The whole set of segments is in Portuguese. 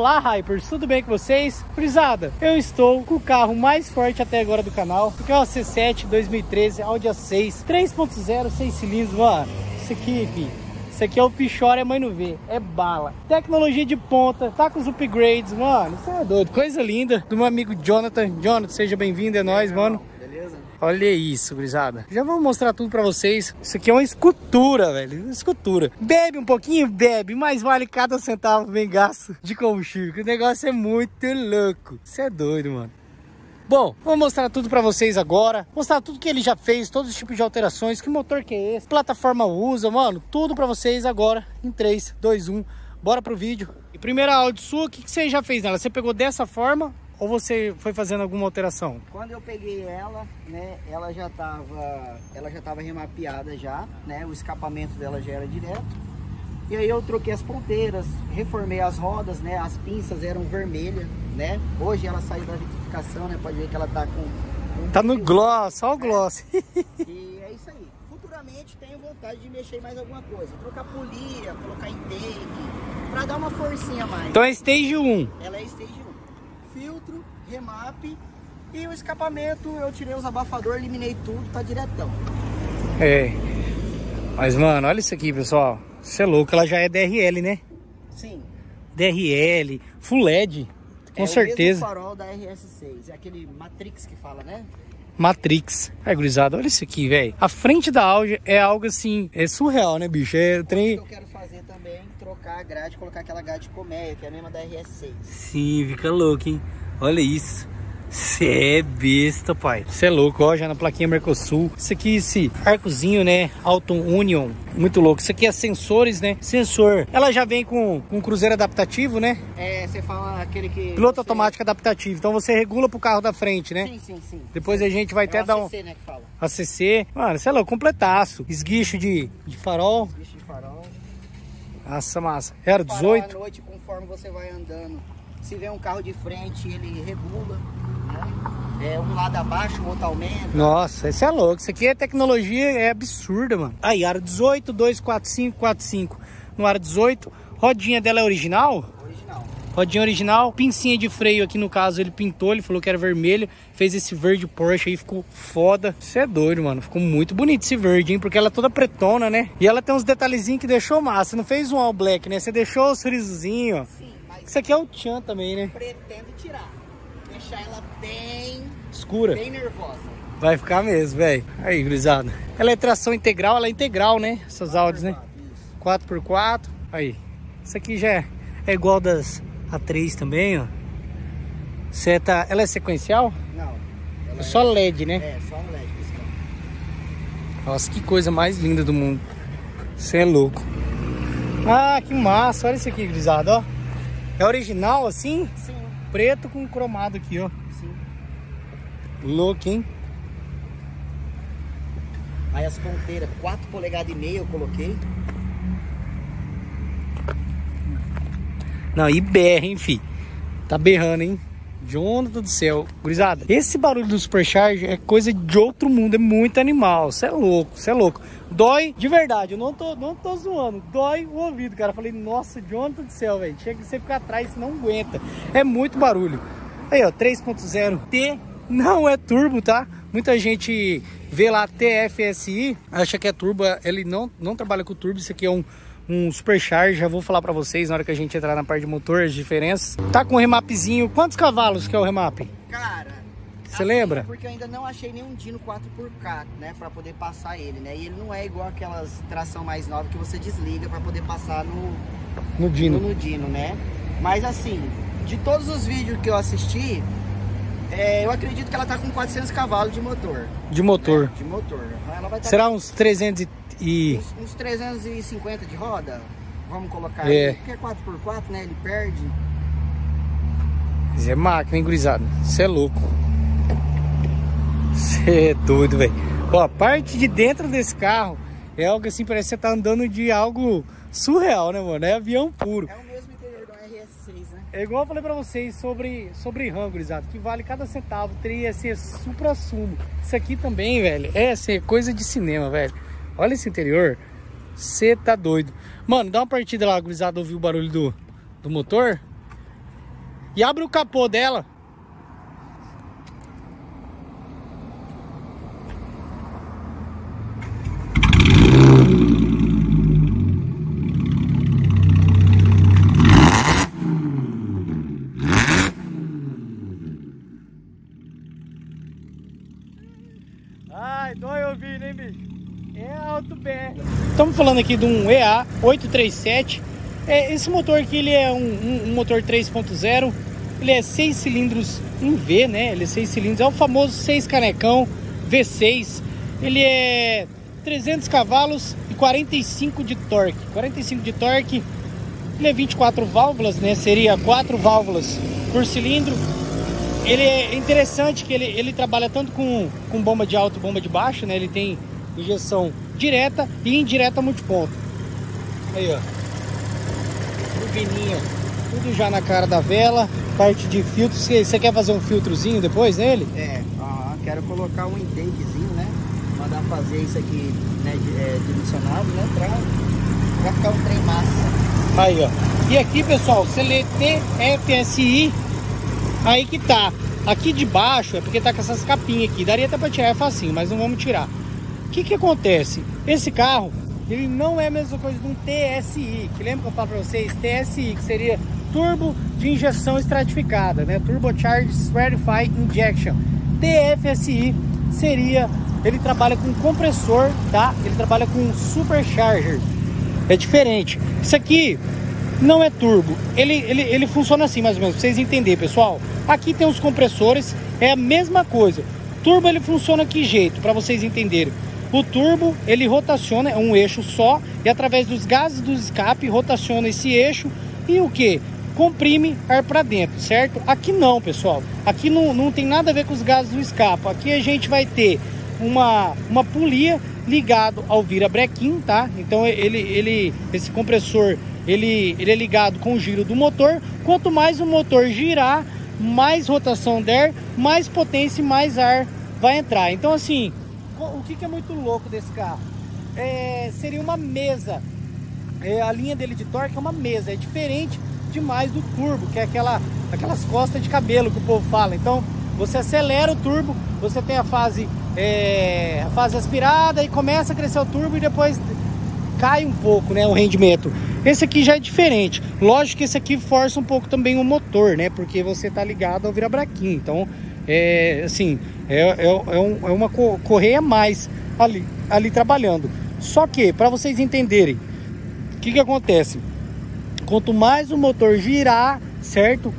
Olá, Hypers, tudo bem com vocês? Gurizada, eu estou com o carro mais forte até agora do canal, que é o C7 2013 Audi A6 3.0, 6 cilindros, mano. Isso aqui, filho. Isso aqui é o pichora, é mãe não vê, é bala. Tecnologia de ponta, tá com os upgrades, mano, isso é doido. Coisa linda do meu amigo Jonathan. Jonathan, seja bem-vindo, é nóis, mano. Beleza? Olha isso, gurizada. Já vou mostrar tudo pra vocês. Isso aqui é uma escultura, velho, uma escultura. Bebe um pouquinho, bebe, mas vale cada centavo bem gasto de combustível, que o negócio é muito louco. Isso é doido, mano. Bom, vou mostrar tudo pra vocês agora, mostrar tudo que ele já fez, todos os tipos de alterações, que motor que é esse, plataforma usa, mano, tudo pra vocês agora, em 3, 2, 1, bora pro vídeo. E primeira Audi sua, o que você já fez nela? Você pegou dessa forma ou você foi fazendo alguma alteração? Quando eu peguei ela, né, ela já tava remapeada já, né, o escapamento dela já era direto. E aí eu troquei as ponteiras, reformei as rodas, né? As pinças eram vermelhas, né? Hoje ela saiu da vitrificação, né? Pode ver que ela tá com tá no gloss, só o gloss. E é isso aí. Futuramente tenho vontade de mexer em mais alguma coisa. Trocar polia, colocar intake, pra dar uma forcinha a mais. Então é stage 1. Ela é stage 1. Filtro, remap e o escapamento, eu tirei os abafadores, eliminei tudo, tá diretão. É. Mas, mano, olha isso aqui, pessoal. Você é louco, ela já é DRL, né? Sim. DRL, full LED, com certeza. É o mesmo farol da RS6, é aquele Matrix que fala, né? Matrix. É, gurizada, olha isso aqui, velho. A frente da Audi é algo assim, é surreal, né, bicho? É trem... O que eu quero fazer também, trocar a grade, colocar aquela grade colmeia, que é a mesma da RS6. Sim, fica louco, hein? Olha isso. Você é besta, pai. Você é louco, ó, já na plaquinha Mercosul. Isso aqui, esse arcozinho, né, Auto Union, muito louco. Isso aqui é sensores, né, sensor. Ela já vem com cruzeiro adaptativo, né? É, você fala aquele que... Piloto automático adaptativo, então você regula pro carro da frente, né? Sim, sim, sim. Depois sim. A gente vai até dar um... ACC, né, que fala. ACC, mano, você é louco, completaço. Esguicho de farol. Esguicho de farol. Nossa, massa. Era 18. Farol à noite, conforme você vai andando. Se vê um carro de frente, ele regula. É, um lado abaixo, o outro aumenta. Nossa, isso é louco. Isso aqui é tecnologia, é absurda, mano. Aí, aro 18, 24545. No aro 18, rodinha dela é original? Original. Rodinha original, pincinha de freio aqui, no caso, ele pintou, ele falou que era vermelho. Fez esse verde Porsche aí, ficou foda. Isso é doido, mano. Ficou muito bonito esse verde, hein? Porque ela é toda pretona, né? E ela tem uns detalhezinhos que deixou massa. Você não fez um all black, né? Você deixou o sorrisozinho. Sim, mas... Isso aqui é o tchan também, né? Pretendo tirar. Deixar ela bem escura, bem nervosa. Vai ficar mesmo, velho. Aí, gurizada. Ela é tração integral, ela é integral, né? Essas Audis, né? 4x4. Aí. Isso aqui já é igual das A3 também, ó. Seta, ela é sequencial? Não. É só LED, né? É, só um LED. Pessoal. Nossa, que coisa mais linda do mundo. Você é louco. Ah, que massa. Olha isso aqui, gurizada, ó. É original assim? Sim. Preto com cromado aqui, ó. Sim. Louco, hein? Aí as ponteiras, 4,5 polegadas eu coloquei. Não, e berra, hein, fi? Tá berrando, hein? Jonathan do céu. Gurizada, esse barulho do supercharger é coisa de outro mundo, é muito animal. Você é louco, você é louco. Dói de verdade, eu não tô zoando. Dói o ouvido, cara. Eu falei, nossa, Jonathan do céu, velho. Chega que você ficar atrás, você não aguenta. É muito barulho. Aí, ó, 3.0T não é turbo, tá? Muita gente vê lá TFSI, acha que é turbo. Ele não trabalha com turbo, isso aqui é um supercharger, já vou falar pra vocês na hora que a gente entrar na parte de motor, as diferenças. Tá com um remapzinho, quantos cavalos que é o remap? Cara, você lembra? Porque eu ainda não achei nenhum Dino 4x4, né, pra poder passar ele, né, e ele não é igual aquelas tração mais nova que você desliga pra poder passar no Dino. No Dino, né, mas assim, de todos os vídeos que eu assisti, eu acredito que ela tá com 400 cavalos de motor. De motor? Né? De motor. Ela vai tá... Será uns 330? E... Uns 350 de roda, vamos colocar aí, porque é 4x4, né, ele perde. Mas é máquina, hein, gurizada? Você é louco. Você é doido, velho. Ó, a parte de dentro desse carro é algo assim, parece que você tá andando de algo surreal, né, mano? É avião puro. É o mesmo interior do RS6, né? É igual eu falei pra vocês sobre RAM, gurizada, que vale cada centavo, teria ser supra-sumo. Isso aqui também, velho, é coisa de cinema, velho. Olha esse interior, você tá doido. Mano, dá uma partida lá, gurizada, ouviu o barulho do motor? E abre o capô dela. Ai, dói ouvido, hein, bicho? É alto pé. Estamos falando aqui de um EA 837. Esse motor aqui, ele é um motor 3.0. Ele é 6 cilindros em V, né? Ele é 6 cilindros, é o famoso 6 canecão V6. Ele é 300 cavalos e 45 de torque. 45 de torque. Ele é 24 válvulas, né? Seria 4 válvulas por cilindro. Ele é interessante que ele trabalha tanto com bomba de alto e bomba de baixo, né? Ele tem injeção direta e indireta multiponto. Aí, ó. Tubininho, tudo já na cara da vela, parte de filtro. Você quer fazer um filtrozinho depois nele? É, quero colocar um intakezinho, né? Mandar fazer isso aqui, né, dimensionado, né? Pra ficar um trem massa. Aí, ó. E aqui, pessoal, você lê TFSI, aí que tá. Aqui de baixo é porque tá com essas capinhas aqui. Daria até pra tirar, é facinho, mas não vamos tirar. O que que acontece? Esse carro, ele não é a mesma coisa de um TSI, que lembra que eu falo pra vocês? TSI, que seria turbo de injeção estratificada, né? Turbocharged Stratified Injection. TFSI seria, ele trabalha com compressor, tá? Ele trabalha com supercharger. É diferente. Isso aqui não é turbo. Ele funciona assim, mais ou menos, pra vocês entenderem, pessoal. Aqui tem os compressores, é a mesma coisa. Turbo, ele funciona que jeito, pra vocês entenderem. O turbo, ele rotaciona, é um eixo só, e através dos gases do escape, rotaciona esse eixo e o que? Comprime ar para dentro, certo? Aqui não, pessoal. Aqui não tem nada a ver com os gases do escape. Aqui a gente vai ter uma polia ligado ao virabrequim, tá? Então, esse compressor, ele é ligado com o giro do motor. Quanto mais o motor girar, mais rotação der, mais potência e mais ar vai entrar. Então, assim... O que é muito louco desse carro? Seria uma mesa. A linha dele de torque é uma mesa. É diferente demais do turbo, que é aquelas costas de cabelo que o povo fala. Então, você acelera o turbo, você tem a fase aspirada e começa a crescer o turbo e depois cai um pouco, né, o rendimento. Esse aqui já é diferente. Lógico que esse aqui força um pouco também o motor, né? Porque você está ligado ao virabrequim. Então, é uma correia a mais ali trabalhando. Só que, para vocês entenderem, o que acontece? Quanto mais o motor girar, certo?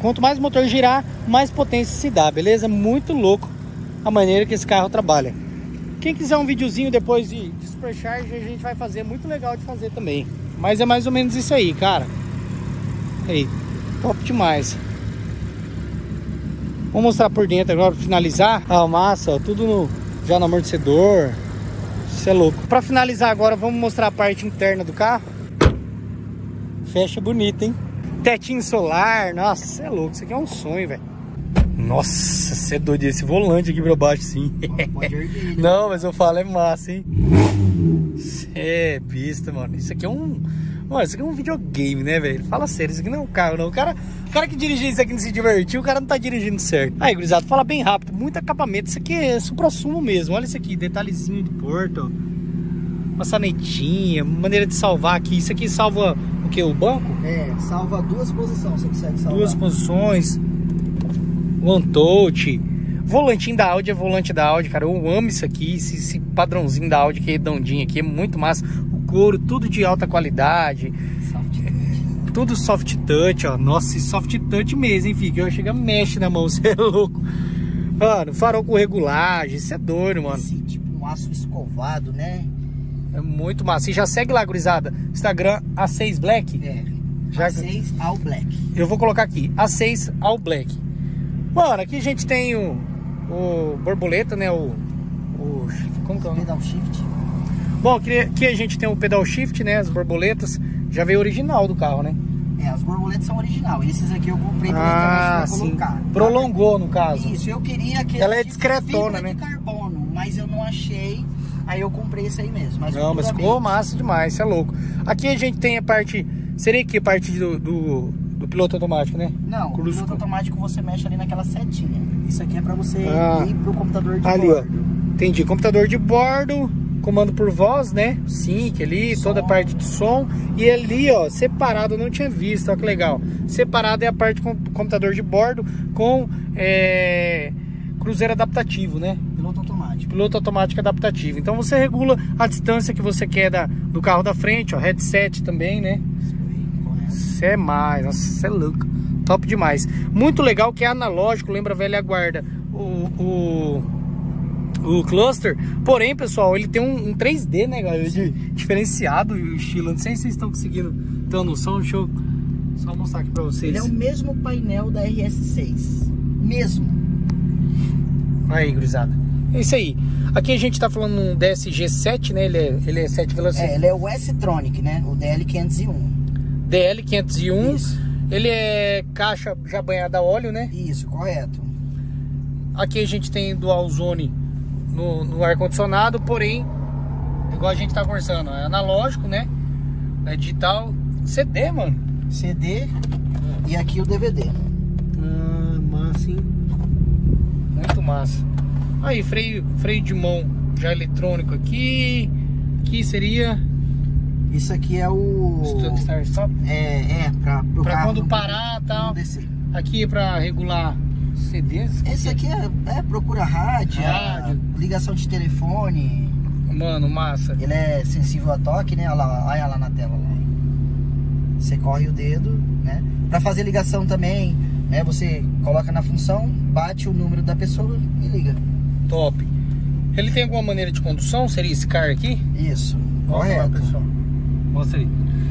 Quanto mais o motor girar, mais potência se dá, beleza? Muito louco a maneira que esse carro trabalha. Quem quiser um videozinho depois de supercharger, a gente vai fazer. Muito legal de fazer também. Mas é mais ou menos isso aí, cara. Aí, top demais. Vou mostrar por dentro agora para finalizar. A massa, ó, tudo já no amortecedor. Isso é louco. Para finalizar agora, vamos mostrar a parte interna do carro. Fecha bonito, hein? Tetinho solar. Nossa, isso é louco. Isso aqui é um sonho, velho. Nossa, você é doido. Esse volante aqui para baixo, sim. Pode erguer, né? Não, mas eu falo, é massa, hein? Isso é pista, mano. Isso aqui é um... Mano, isso aqui é um videogame, né, velho? Fala sério, isso aqui não é um carro, não. O cara que dirige isso aqui não se divertiu, o cara não tá dirigindo certo. Aí, gurizada, fala bem rápido. Muito acabamento. Isso aqui é supra-sumo mesmo. Olha isso aqui, detalhezinho do porto. Maçanetinha, maneira de salvar aqui. Isso aqui salva o que? O banco? É, salva duas posições, você consegue salvar. Duas posições. One touch. Volantinho da Audi, é volante da Audi, cara. Eu amo isso aqui, esse padrãozinho da Audi que é redondinho aqui. É muito massa. Couro, tudo de alta qualidade, soft touch. Tudo soft touch, ó. Nossa, soft touch mesmo, hein, filho? Que eu chego, mexe na mão, você é louco. Mano, farol com regulagem, isso é doido, mano. Esse, tipo um aço escovado, né? É muito massa. E já segue lá, gurizada, Instagram A6 Black. É, já... A6 All Black. Eu vou colocar aqui, A6 All Black. Mano, aqui a gente tem o borboleta, né? Como que é o nome? Pedal Shift. Bom, aqui a gente tem o pedal shift, né? As borboletas. Já veio original do carro, né? É, as borboletas são original. Esses aqui eu comprei pra colocar. Prolongou, no caso. Isso, eu queria que ela é discretona, né? De carbono, mas eu não achei. Aí eu comprei esse aí mesmo. Mas não, mas ficou massa demais, isso é louco. Aqui a gente tem a parte Seria que parte do piloto automático, né? Não, o piloto automático você mexe ali naquela setinha. Isso aqui é pra você ir pro computador de bordo. Ó. Entendi, computador de bordo, comando por voz, né? Sync ali, som, toda a parte de som. E ali, ó, separado, eu não tinha visto, ó que legal. Separado é a parte com computador de bordo com cruzeiro adaptativo, né? Piloto automático. Piloto automático adaptativo. Então você regula a distância que você quer do carro da frente, ó, headset também, né? Isso é mais, nossa, isso é louco. Top demais. Muito legal que é analógico, lembra a velha guarda o cluster. Porém, pessoal, ele tem um 3D, né, galera? Diferenciado o estilo. Não sei se vocês estão conseguindo ter uma noção. Deixa eu só mostrar aqui pra vocês. Ele é o mesmo painel da RS6. Mesmo. Aí, gurizada. É isso aí. Aqui a gente tá falando um DSG7, né? Ele é 7 velocidades. Ele é o S-Tronic, né? O DL501. DL501, isso. Ele é caixa já banhada a óleo, né? Isso, correto. Aqui a gente tem dual zone no ar-condicionado, porém, igual a gente tá conversando, é analógico, né? É digital, CD, mano. CD e aqui o DVD. Ah, massa, hein? Muito massa. Aí, freio de mão já eletrônico aqui, que seria... Isso aqui é o... Start-stop? É pra quando parar e tal. Aqui é pra regular CDs. Esse aqui é procura rádio, ligação de telefone. Mano, massa. Ele é sensível a toque, né? Olha lá na tela. Você corre o dedo, né? Pra fazer ligação também, né? Você coloca na função, bate o número da pessoa e liga. Top. Ele tem alguma maneira de condução? Seria esse carro aqui? Isso, correto. Lá, pessoal. Mostra aí.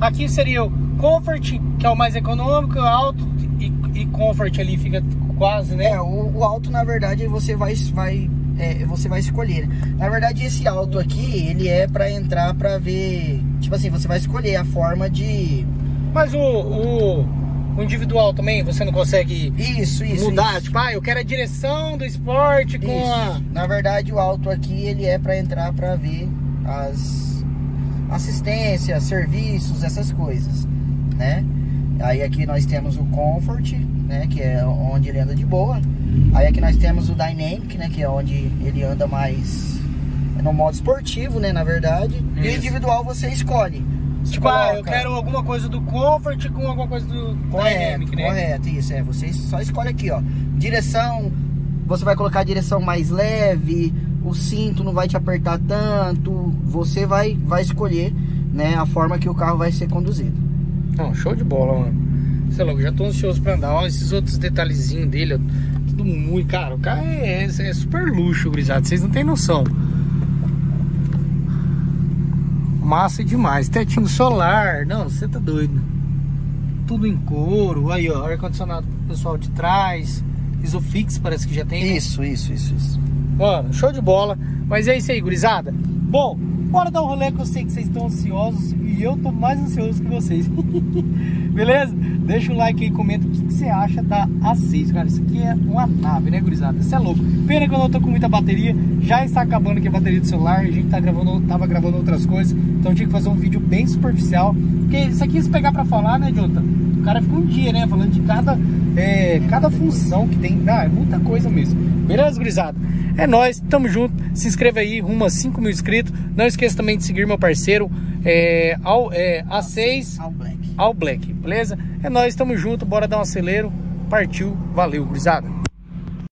Aqui seria o Comfort, que é o mais econômico, alto e Comfort ali fica quase, né? É, o alto na verdade você vai escolher. Na verdade esse alto aqui, ele é pra entrar pra ver, tipo assim, você vai escolher a forma de... Mas o individual também, você não consegue mudar? Isso. Tipo, eu quero a direção do esporte com isso. Na verdade o alto aqui, ele é pra entrar pra ver as... assistência, serviços, essas coisas, né? Aí aqui nós temos o Comfort, né? Que é onde ele anda de boa. Aí aqui nós temos o Dynamic, né? Que é onde ele anda mais no modo esportivo, né? Na verdade. Isso. E o individual você escolhe. Tipo, eu quero alguma coisa do Comfort com alguma coisa do Dynamic, né? Correto, isso. Você só escolhe aqui, ó. Direção, você vai colocar a direção mais leve... O cinto não vai te apertar tanto. Você vai escolher, né, a forma que o carro vai ser conduzido. Não, show de bola, mano. Sei lá, eu já tô ansioso pra andar. Olha esses outros detalhezinhos dele, ó, tudo muito, cara. O carro é super luxo, gurizada. Vocês não tem noção. Massa demais. Tetinho solar. Não, você tá doido. Tudo em couro. Aí, ó, ar-condicionado pro pessoal de trás. Isofix parece que já tem, né? Isso. Mano, show de bola. Mas é isso aí, gurizada. Bom, bora dar um rolê, que eu sei que vocês estão ansiosos e eu tô mais ansioso que vocês. Beleza? Deixa o like aí, comenta o que você acha da A6. Cara, isso aqui é uma nave, né, gurizada? Isso é louco. Pena que eu não tô com muita bateria. Já está acabando aqui a bateria do celular. A gente tava gravando outras coisas. Então tinha que fazer um vídeo bem superficial. Porque isso aqui, se pegar pra falar, né, Jonathan? O cara fica um dia, né, falando de cada função que tem. É muita coisa mesmo. Beleza, gurizada? É nóis, tamo junto, se inscreva aí, rumo a 5 mil inscritos. Não esqueça também de seguir meu parceiro A6 All Black, beleza? É nóis, tamo junto, bora dar um acelero. Partiu, valeu, gurizada.